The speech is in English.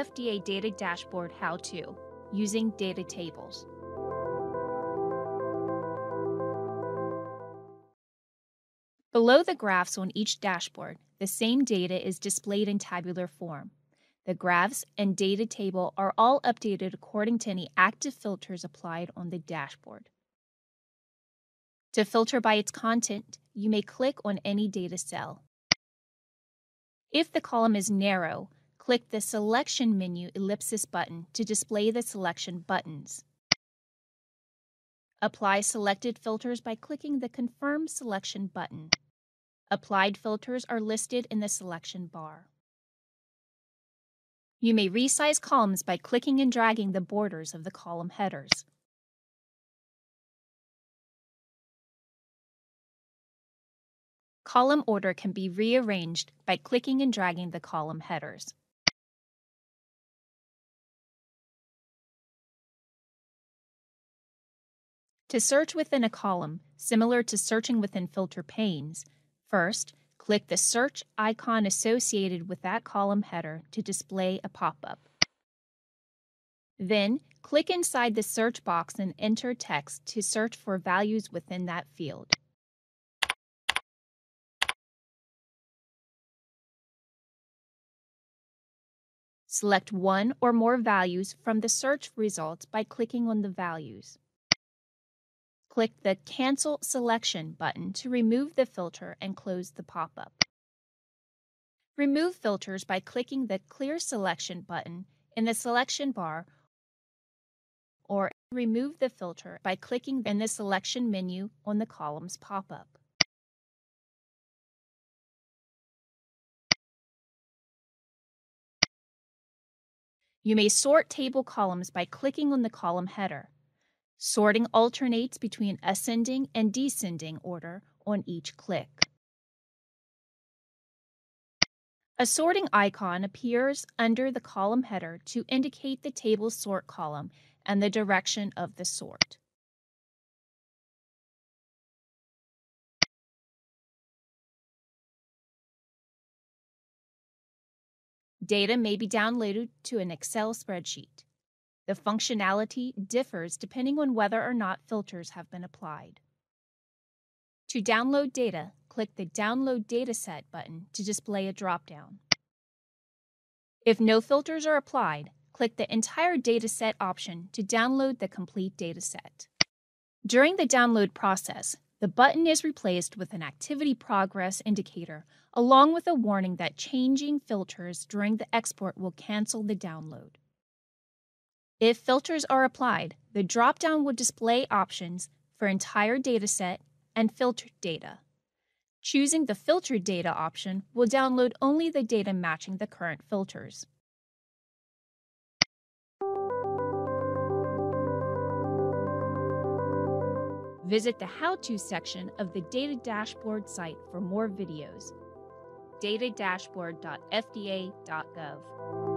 FDA Data Dashboard How-To, Using Data Tables. Below the graphs on each dashboard, the same data is displayed in tabular form. The graphs and data table are all updated according to any active filters applied on the dashboard. To filter by its content, you may click on any data cell. If the column is narrow, click the Selection menu ellipsis button to display the selection buttons. Apply selected filters by clicking the Confirm Selection button. Applied filters are listed in the selection bar. You may resize columns by clicking and dragging the borders of the column headers. Column order can be rearranged by clicking and dragging the column headers. To search within a column, similar to searching within filter panes, first, click the search icon associated with that column header to display a pop-up. Then, click inside the search box and enter text to search for values within that field. Select one or more values from the search results by clicking on the values. Click the Cancel Selection button to remove the filter and close the pop-up. Remove filters by clicking the Clear Selection button in the selection bar, or remove the filter by clicking in the Selection menu on the columns pop-up. You may sort table columns by clicking on the column header. Sorting alternates between ascending and descending order on each click. A sorting icon appears under the column header to indicate the table sort column and the direction of the sort. Data may be downloaded to an Excel spreadsheet. The functionality differs depending on whether or not filters have been applied. To download data, click the Download Dataset button to display a dropdown. If no filters are applied, click the Entire Dataset option to download the complete dataset. During the download process, the button is replaced with an activity progress indicator, along with a warning that changing filters during the export will cancel the download. If filters are applied, the drop-down will display options for entire dataset and filtered data. Choosing the filtered data option will download only the data matching the current filters. Visit the How-To section of the Data Dashboard site for more videos. datadashboard.fda.gov